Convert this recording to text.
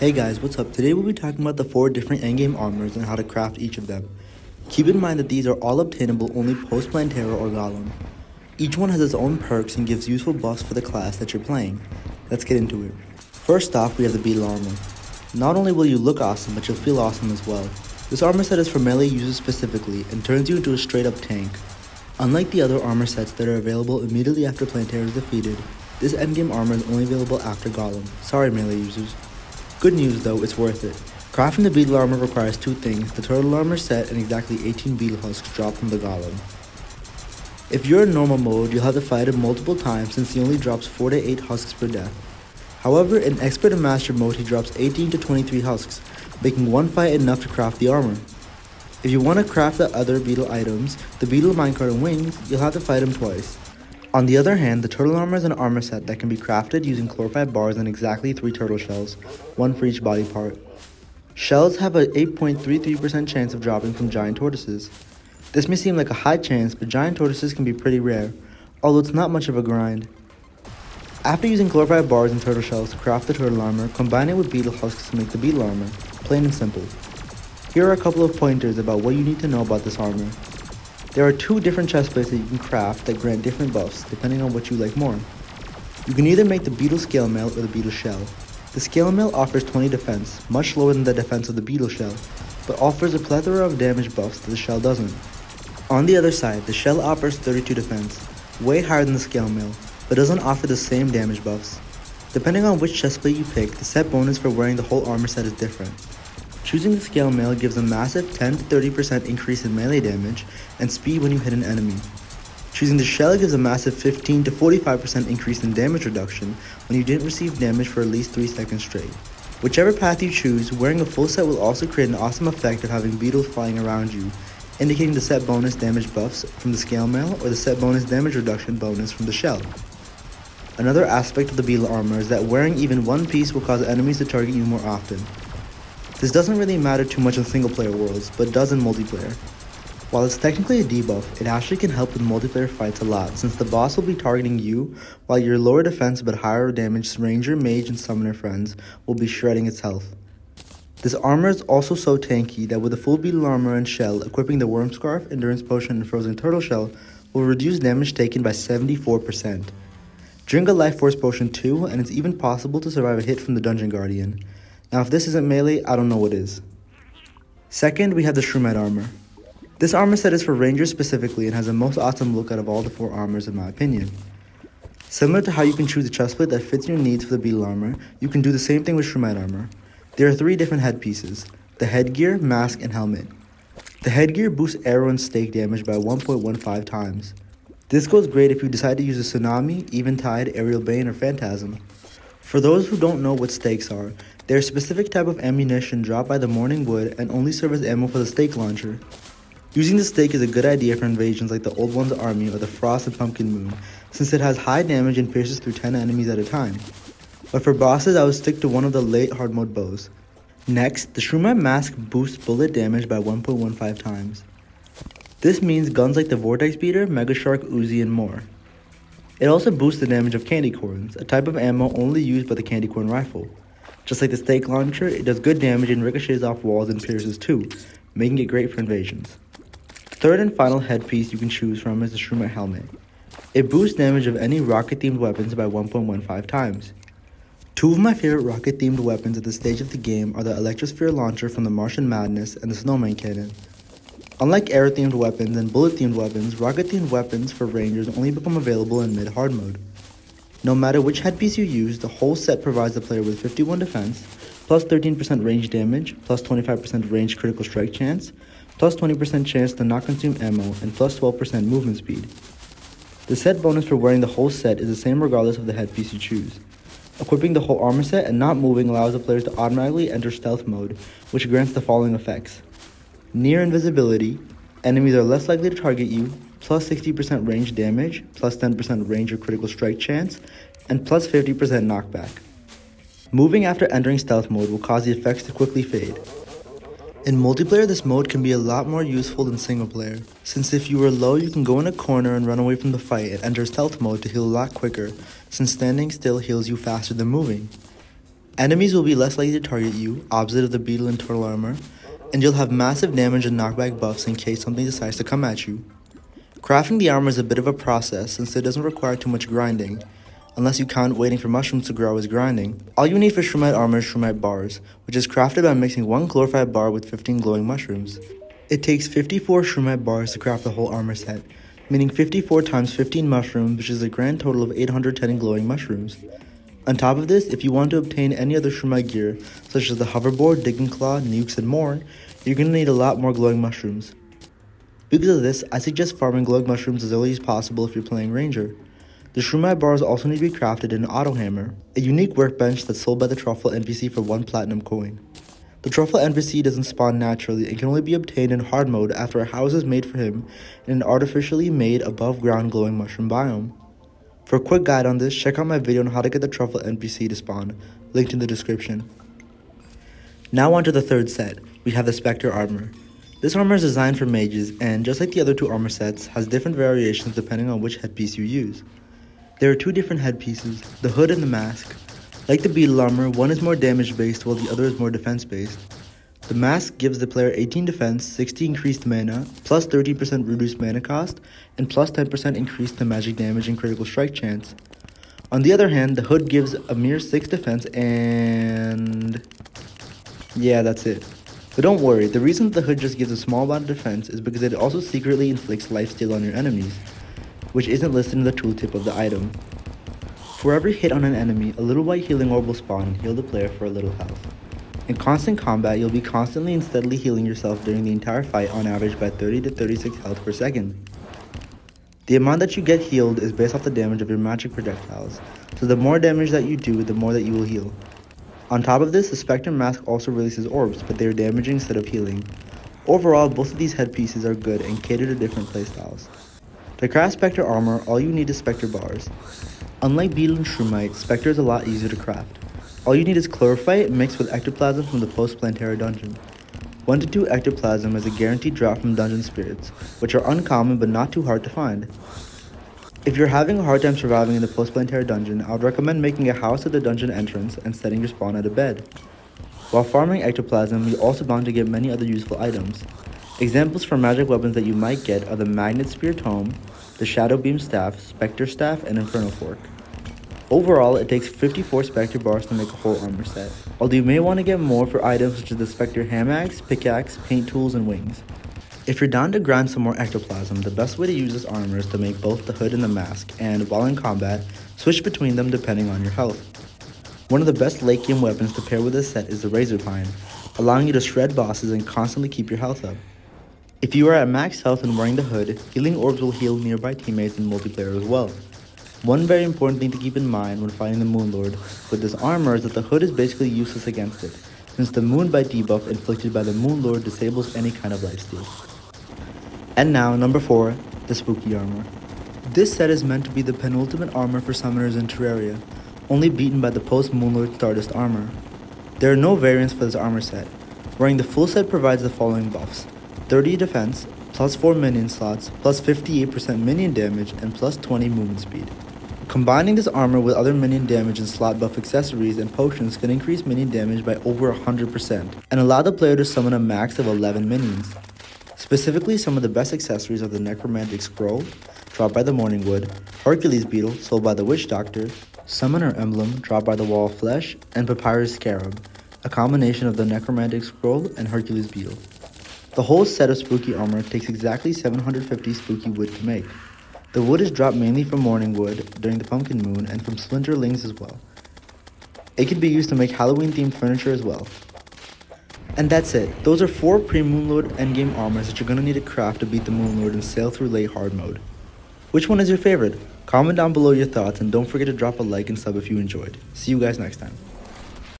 Hey guys, what's up? Today we'll be talking about the 4 different endgame armors and how to craft each of them. Keep in mind that these are all obtainable only post Plantera or Golem. Each one has its own perks and gives useful buffs for the class that you're playing. Let's get into it. First off, we have the beetle armor. Not only will you look awesome, but you'll feel awesome as well. This armor set is for melee users specifically and turns you into a straight up tank. Unlike the other armor sets that are available immediately after Plantera is defeated, this endgame armor is only available after Golem. Sorry melee users. Good news though, it's worth it. Crafting the beetle armor requires 2 things, the turtle armor set and exactly 18 beetle husks dropped from the golem. If you're in normal mode, you'll have to fight him multiple times since he only drops 4 to 8 husks per death. However, in expert and master mode he drops 18 to 23 husks, making one fight enough to craft the armor. If you want to craft the other beetle items, the beetle minecart and wings, you'll have to fight him twice. On the other hand, the turtle armor is an armor set that can be crafted using chlorophyte bars and exactly 3 turtle shells, one for each body part. Shells have an 8.33% chance of dropping from giant tortoises. This may seem like a high chance, but giant tortoises can be pretty rare, although it's not much of a grind. After using chlorophyte bars and turtle shells to craft the turtle armor, combine it with beetle husks to make the beetle armor, plain and simple. Here are a couple of pointers about what you need to know about this armor. There are 2 different chest plates that you can craft that grant different buffs, depending on what you like more. You can either make the beetle scalemail or the beetle shell. The scalemail offers 20 defense, much lower than the defense of the beetle shell, but offers a plethora of damage buffs that the shell doesn't. On the other side, the shell offers 32 defense, way higher than the scalemail, but doesn't offer the same damage buffs. Depending on which chest plate you pick, the set bonus for wearing the whole armor set is different. Choosing the scalemail gives a massive 10 to 30% increase in melee damage and speed when you hit an enemy. Choosing the shell gives a massive 15 to 45% increase in damage reduction when you didn't receive damage for at least 3 seconds straight. Whichever path you choose, wearing a full set will also create an awesome effect of having beetles flying around you, indicating the set bonus damage buffs from the scalemail or the set bonus damage reduction bonus from the shell. Another aspect of the beetle armor is that wearing even one piece will cause enemies to target you more often. This doesn't really matter too much in single player worlds, but does in multiplayer. While it's technically a debuff, it actually can help with multiplayer fights a lot since the boss will be targeting you while your lower defense but higher damage ranger, mage, and summoner friends will be shredding its health. This armor is also so tanky that with the full beetle armor and shell, equipping the worm scarf, endurance potion, and frozen turtle shell will reduce damage taken by 74%. Drink a life force potion too, and it's even possible to survive a hit from the dungeon guardian. Now if this isn't melee, I don't know what is. Second, we have the Shroomite Armor. This armor set is for rangers specifically and has the most awesome look out of all the 4 armors in my opinion. Similar to how you can choose a chestplate that fits your needs for the beetle armor, you can do the same thing with Shroomite Armor. There are 3 different headpieces, the headgear, mask, and helmet. The headgear boosts arrow and stake damage by 1.15 times. This goes great if you decide to use a Tsunami, Eventide, Aerial Bane, or Phantasm. For those who don't know what stakes are, they're a specific type of ammunition dropped by the Mourning Wood and only serve as ammo for the stake launcher. Using the stake is a good idea for invasions like the Old One's Army or the Frost and Pumpkin Moon, since it has high damage and pierces through 10 enemies at a time. But for bosses, I would stick to one of the late hard mode bows. Next, the Shroomite Mask boosts bullet damage by 1.15 times. This means guns like the Vortex Beater, Mega Shark, Uzi, and more. It also boosts the damage of candy corns, a type of ammo only used by the candy corn rifle. Just like the stake launcher, it does good damage and ricochets off walls and pierces too, making it great for invasions. The third and final headpiece you can choose from is the Shroomite Helmet. It boosts damage of any rocket-themed weapons by 1.15 times. 2 of my favorite rocket-themed weapons at this stage of the game are the Electrosphere Launcher from the Martian Madness and the Snowman Cannon. Unlike air-themed weapons and bullet-themed weapons, rocket-themed weapons for rangers only become available in mid-hard mode. No matter which headpiece you use, the whole set provides the player with 51 defense, plus 13% range damage, plus 25% range critical strike chance, plus 20% chance to not consume ammo, and plus 12% movement speed. The set bonus for wearing the whole set is the same regardless of the headpiece you choose. Equipping the whole armor set and not moving allows the players to automatically enter stealth mode, which grants the following effects. Near invisibility, enemies are less likely to target you, plus 60% range damage, plus 10% range or critical strike chance, and plus 50% knockback. Moving after entering stealth mode will cause the effects to quickly fade. In multiplayer, this mode can be a lot more useful than single player, since if you are low, you can go in a corner and run away from the fight and enter stealth mode to heal a lot quicker, since standing still heals you faster than moving. Enemies will be less likely to target you, opposite of the beetle and turtle armor, and you'll have massive damage and knockback buffs in case something decides to come at you. Crafting the armor is a bit of a process since it doesn't require too much grinding, unless you count waiting for mushrooms to grow as grinding. All you need for Shroomite Armor is Shroomite Bars, which is crafted by mixing 1 chlorophyte bar with 15 glowing mushrooms. It takes 54 Shroomite Bars to craft the whole armor set, meaning 54 times 15 mushrooms, which is a grand total of 810 glowing mushrooms. On top of this, if you want to obtain any other Shroomite gear, such as the hoverboard, digging claw, nukes, and more, you're going to need a lot more glowing mushrooms. Because of this, I suggest farming glowing mushrooms as early as possible if you're playing Ranger. The Shroomite bars also need to be crafted in an auto hammer, a unique workbench that's sold by the Truffle NPC for 1 platinum coin. The Truffle NPC doesn't spawn naturally and can only be obtained in hard mode after a house is made for him in an artificially made above ground glowing mushroom biome. For a quick guide on this, check out my video on how to get the Truffle NPC to spawn, linked in the description. Now onto the third set, we have the Spectre Armor. This armor is designed for mages and, just like the other 2 armor sets, has different variations depending on which headpiece you use. There are 2 different headpieces, the hood and the mask. Like the beetle armor, one is more damage based while the other is more defense based. The mask gives the player 18 defense, 60 increased mana, plus 30% reduced mana cost, and plus 10% increase to magic damage and critical strike chance. On the other hand, the hood gives a mere 6 defense and... yeah, that's it. But don't worry, the reason the hood just gives a small amount of defense is because it also secretly inflicts lifesteal on your enemies, which isn't listed in the tooltip of the item. For every hit on an enemy, a little white healing orb will spawn and heal the player for a little health. In constant combat, you'll be constantly and steadily healing yourself during the entire fight on average by 30 to 36 health per second. The amount that you get healed is based off the damage of your magic projectiles, so the more damage that you do, the more that you will heal. On top of this, the Spectre Mask also releases orbs, but they are damaging instead of healing. Overall, both of these headpieces are good and cater to different playstyles. To craft Spectre Armor, all you need is Spectre Bars. Unlike Beetle and Shroomite, Spectre is a lot easier to craft. All you need is chlorophyte mixed with ectoplasm from the post-Plantera dungeon. 1 to 2 ectoplasm is a guaranteed drop from dungeon spirits, which are uncommon but not too hard to find. If you're having a hard time surviving in the post-Plantera dungeon, I would recommend making a house at the dungeon entrance and setting your spawn at a bed. While farming ectoplasm, you're also bound to get many other useful items. Examples for magic weapons that you might get are the Magnet Spear Tome, the Shadow Beam Staff, Spectre Staff, and Inferno Fork. Overall, it takes 54 Spectre Bars to make a whole armor set, although you may want to get more for items such as the Spectre Hamaxe, Pickaxe, Paint Tools, and Wings. If you're down to grind some more ectoplasm, the best way to use this armor is to make both the hood and the mask, and while in combat, switch between them depending on your health. One of the best late game weapons to pair with this set is the Razor Pine, allowing you to shred bosses and constantly keep your health up. If you are at max health and wearing the hood, healing orbs will heal nearby teammates in multiplayer as well. One very important thing to keep in mind when fighting the Moon Lord with this armor is that the hood is basically useless against it, since the Moonbite debuff inflicted by the Moon Lord disables any kind of lifesteal. And now, number 4, the Spooky Armor. This set is meant to be the penultimate armor for summoners in Terraria, only beaten by the post-Moon Lord Stardust armor. There are no variants for this armor set. Wearing the full set provides the following buffs: 30 defense, plus 4 minion slots, plus 58% minion damage, and plus 20 movement speed. Combining this armor with other minion damage and slot buff accessories and potions can increase minion damage by over 100% and allow the player to summon a max of 11 minions. Specifically, some of the best accessories are the Necromantic Scroll, dropped by the Mourning Wood, Hercules Beetle, sold by the Witch Doctor, Summoner Emblem, dropped by the Wall of Flesh, and Papyrus Scarab, a combination of the Necromantic Scroll and Hercules Beetle. The whole set of Spooky Armor takes exactly 750 Spooky Wood to make. The wood is dropped mainly from Mourning Wood during the Pumpkin Moon and from Splinterlings as well. It can be used to make Halloween themed furniture as well. And that's it. Those are 4 pre-Moon Lord endgame armors that you're going to need to craft to beat the Moon Lord and sail through late hard mode. Which one is your favorite? Comment down below your thoughts and don't forget to drop a like and sub if you enjoyed. See you guys next time.